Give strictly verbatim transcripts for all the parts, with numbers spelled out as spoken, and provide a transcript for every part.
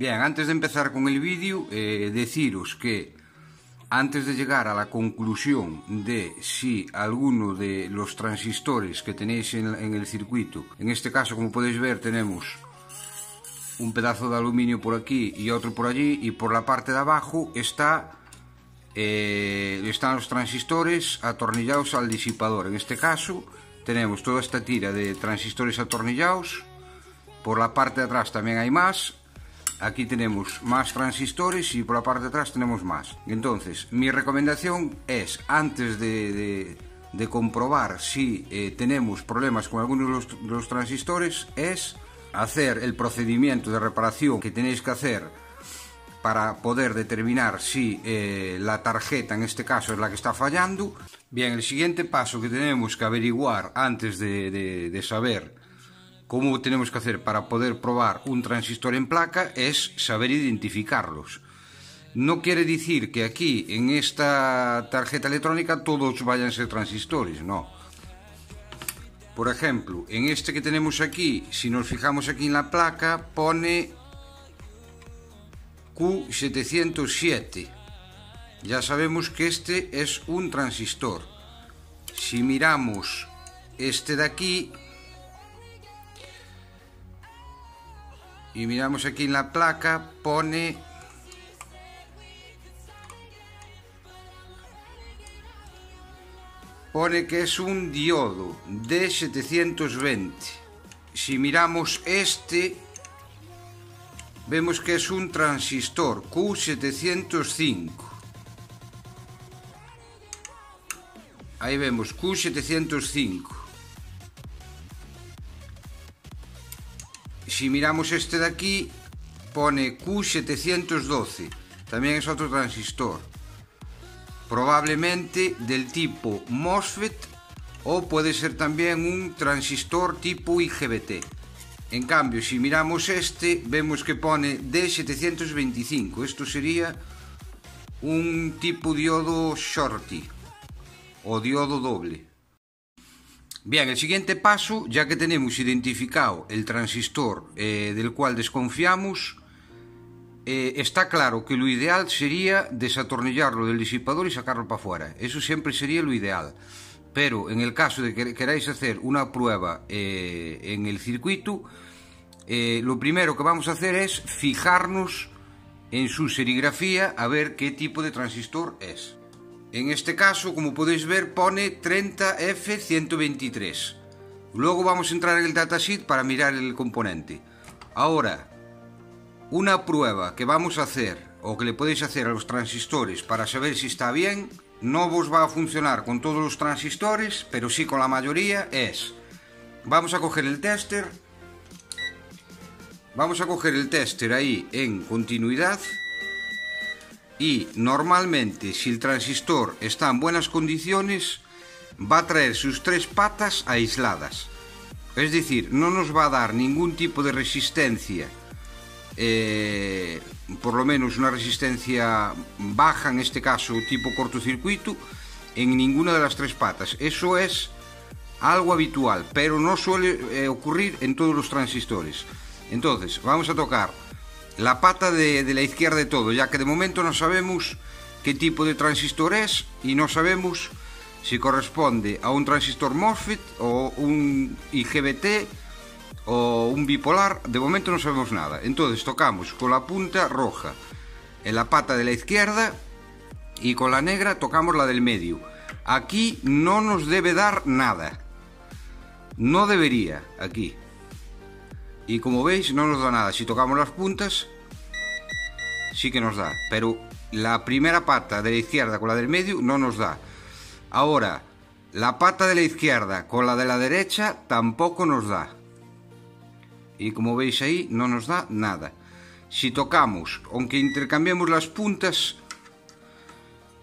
Bien, antes de empezar con el vídeo, eh, deciros que antes de llegar a la conclusión de si alguno de los transistores que tenéis en, en el circuito, en este caso, como podéis ver, tenemos un pedazo de aluminio por aquí y otro por allí, y por la parte de abajo está, eh, están los transistores atornillados al disipador. En este caso tenemos toda esta tira de transistores atornillados, por la parte de atrás también hay más. Aquí tenemos más transistores y por la parte de atrás tenemos más. Entonces, mi recomendación es, antes de, de, de comprobar si eh, tenemos problemas con algunos de los, de los transistores, es hacer el procedimiento de reparación que tenéis que hacer para poder determinar si eh, la tarjeta, en este caso, es la que está fallando. Bien, el siguiente paso que tenemos que averiguar antes de, de, de saber cómo tenemos que hacer para poder probar un transistor en placa es saber identificarlos. No quiere decir que aquí, en esta tarjeta electrónica, todos vayan a ser transistores, no. Por ejemplo, en este que tenemos aquí, si nos fijamos aquí en la placa, pone Q setecientos siete. Ya sabemos que este es un transistor. Si miramos este de aquí y miramos aquí en la placa, pone pone que es un diodo D setecientos veinte. Si miramos este, vemos que es un transistor Q setecientos cinco. Ahí vemos Q setecientos cinco. Si miramos este de aquí, pone Q setecientos doce, también es otro transistor, probablemente del tipo MOSFET, o puede ser también un transistor tipo I G B T. En cambio, si miramos este, vemos que pone D setecientos veinticinco, esto sería un tipo diodo shorty o diodo doble. Bien, el siguiente paso, ya que tenemos identificado el transistor eh, del cual desconfiamos, eh, está claro que lo ideal sería desatornillarlo del disipador y sacarlo para afuera. Eso siempre sería lo ideal. Pero en el caso de que queráis hacer una prueba eh, en el circuito, eh, lo primero que vamos a hacer es fijarnos en su serigrafía a ver qué tipo de transistor es. En este caso, como podéis ver, pone treinta F ciento veintitrés. Luego vamos a entrar en el datasheet para mirar el componente. Ahora, una prueba que vamos a hacer, o que le podéis hacer a los transistores para saber si está bien, no os va a funcionar con todos los transistores, pero sí con la mayoría, es... Vamos a coger el tester. Vamos a coger el tester ahí en continuidad. Y normalmente, si el transistor está en buenas condiciones, va a traer sus tres patas aisladas. Es decir, no nos va a dar ningún tipo de resistencia, eh, por lo menos una resistencia baja, en este caso tipo cortocircuito, en ninguna de las tres patas. Eso es algo habitual, pero no suele eh, ocurrir en todos los transistores. Entonces, vamos a tocar la pata de, de la izquierda de todo, ya que de momento no sabemos qué tipo de transistor es y no sabemos si corresponde a un transistor MOSFET o un I G B T o un bipolar. De momento no sabemos nada. Entonces tocamos con la punta roja en la pata de la izquierda y con la negra tocamos la del medio. Aquí no nos debe dar nada. No debería, aquí. Y como veis, no nos da nada. Si tocamos las puntas, sí que nos da. Pero la primera pata de la izquierda con la del medio no nos da. Ahora, la pata de la izquierda con la de la derecha tampoco nos da. Y como veis ahí, no nos da nada. Si tocamos, aunque intercambiemos las puntas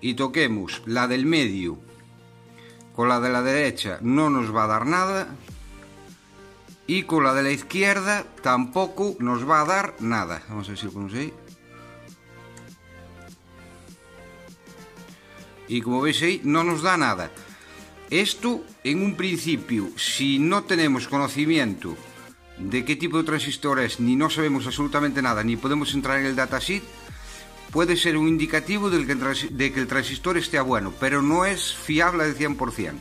y toquemos la del medio con la de la derecha, no nos va a dar nada. Y con la de la izquierda tampoco nos va a dar nada. Vamos a ver si lo ponemos ahí. Y como veis ahí, no nos da nada. Esto, en un principio, si no tenemos conocimiento de qué tipo de transistor es, ni no sabemos absolutamente nada, ni podemos entrar en el datasheet, puede ser un indicativo de que el transistor esté bueno, pero no es fiable al cien por cien.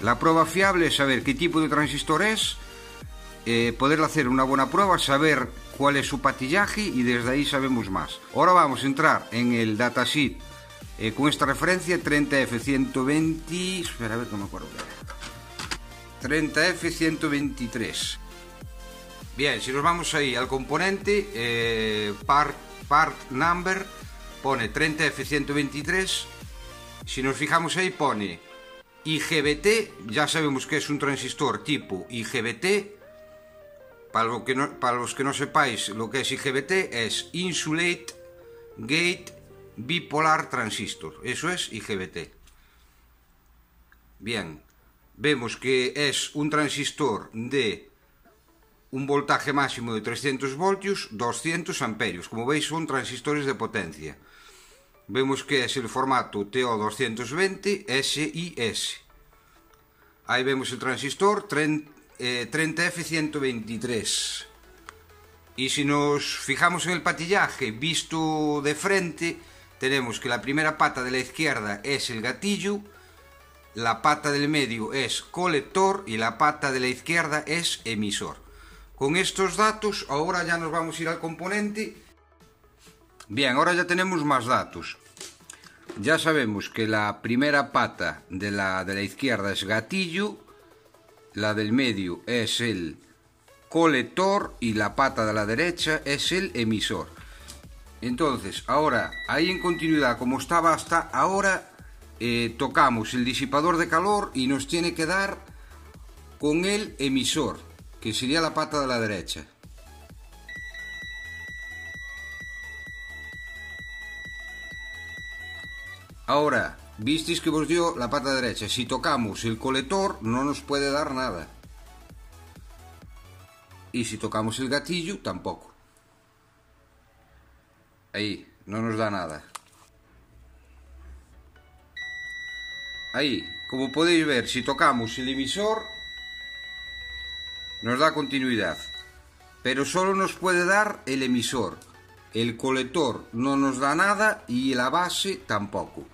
La prueba fiable es saber qué tipo de transistor es, eh, poder hacer una buena prueba, saber cuál es su patillaje, y desde ahí sabemos más. Ahora vamos a entrar en el datasheet eh, con esta referencia treinta F ciento veinte... Espera, a ver, no me acuerdo. treinta F ciento veintitrés. Bien, si nos vamos ahí al componente, eh, part, part number, pone treinta F ciento veintitrés. Si nos fijamos ahí, pone I G B T, ya sabemos que es un transistor tipo I G B T. Para, lo que no, para los que no sepáis lo que es I G B T, es Insulate Gate Bipolar Transistor, eso es I G B T. Bien, vemos que es un transistor de un voltaje máximo de trescientos voltios, doscientos amperios. Como veis, son transistores de potencia. Vemos que es el formato T O doscientos veinte S I S. Ahí vemos el transistor treinta F ciento veintitrés. Y si nos fijamos en el patillaje visto de frente, tenemos que la primera pata de la izquierda es el gatillo, la pata del medio es colector y la pata de la izquierda es emisor. Con estos datos ahora ya nos vamos a ir al componente. Bien, ahora ya tenemos más datos. Ya sabemos que la primera pata de la, de la izquierda es gatillo, la del medio es el colector y la pata de la derecha es el emisor. Entonces, ahora, ahí en continuidad, como estaba hasta ahora, eh, tocamos el disipador de calor y nos tiene que dar con el emisor, que sería la pata de la derecha. Ahora, visteis que os dio la pata derecha. Si tocamos el colector no nos puede dar nada. Y si tocamos el gatillo tampoco. Ahí, no nos da nada. Ahí, como podéis ver, si tocamos el emisor nos da continuidad, pero solo nos puede dar el emisor. El colector no nos da nada y la base tampoco.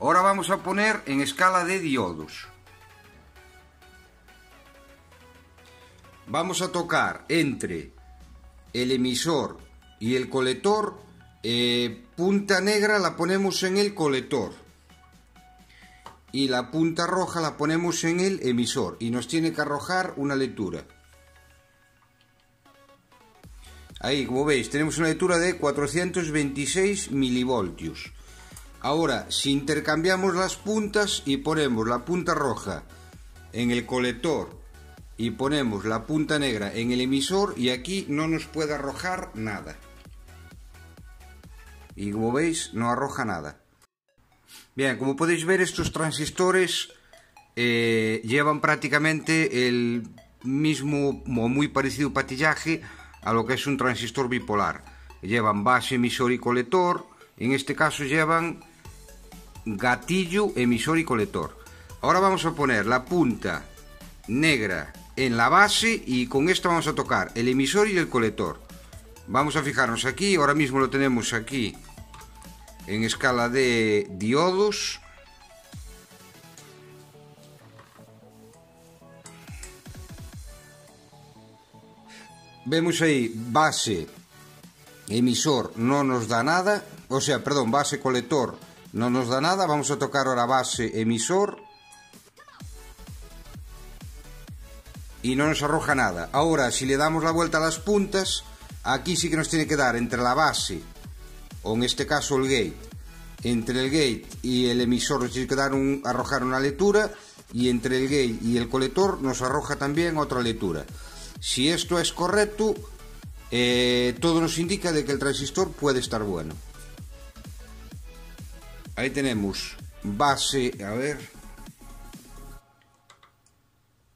Ahora vamos a poner en escala de diodos. Vamos a tocar entre el emisor y el colector. Eh, punta negra la ponemos en el colector y la punta roja la ponemos en el emisor, y nos tiene que arrojar una lectura. Ahí, como veis, tenemos una lectura de cuatrocientos veintiséis milivoltios. Ahora, si intercambiamos las puntas y ponemos la punta roja en el colector y ponemos la punta negra en el emisor, y aquí no nos puede arrojar nada. Y como veis, no arroja nada. Bien, como podéis ver, estos transistores eh, llevan prácticamente el mismo o muy parecido patillaje a lo que es un transistor bipolar. Llevan base, emisor y colector. En este caso llevan gatillo, emisor y colector. Ahora vamos a poner la punta negra en la base y con esto vamos a tocar el emisor y el colector. Vamos a fijarnos aquí, ahora mismo lo tenemos aquí en escala de diodos. Vemos ahí base, emisor no nos da nada, o sea, perdón, base, colector no nos da nada. Vamos a tocar ahora base, emisor y no nos arroja nada. Ahora, si le damos la vuelta a las puntas, aquí sí que nos tiene que dar entre la base, o en este caso el gate, entre el gate y el emisor nos tiene que dar un, arrojar una lectura, y entre el gate y el colector nos arroja también otra lectura. Si esto es correcto, eh, todo nos indica de que el transistor puede estar bueno. Ahí tenemos base, a ver,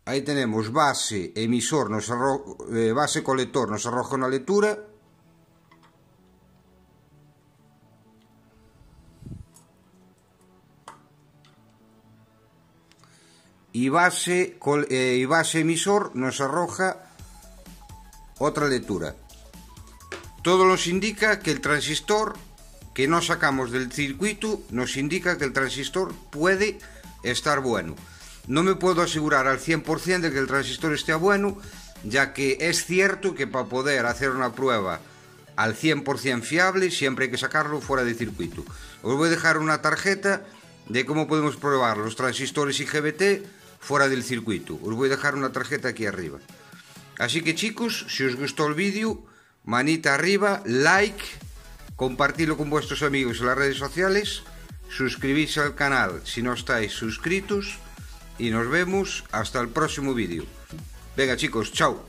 ahí tenemos base, emisor, nos arro, eh, base, colector, nos arroja una lectura. Y base, col, eh, y base, emisor nos arroja Otra lectura. Todo nos indica que el transistor que no sacamos del circuito nos indica que el transistor puede estar bueno. No me puedo asegurar al cien por cien de que el transistor esté bueno, ya que es cierto que para poder hacer una prueba al cien por cien fiable siempre hay que sacarlo fuera de circuito. Os voy a dejar una tarjeta de cómo podemos probar los transistores I G B T fuera del circuito. Os voy a dejar una tarjeta aquí arriba. Así que chicos, si os gustó el vídeo, manita arriba, like, compartidlo con vuestros amigos en las redes sociales, suscribís al canal si no estáis suscritos y nos vemos hasta el próximo vídeo. Venga chicos, chao.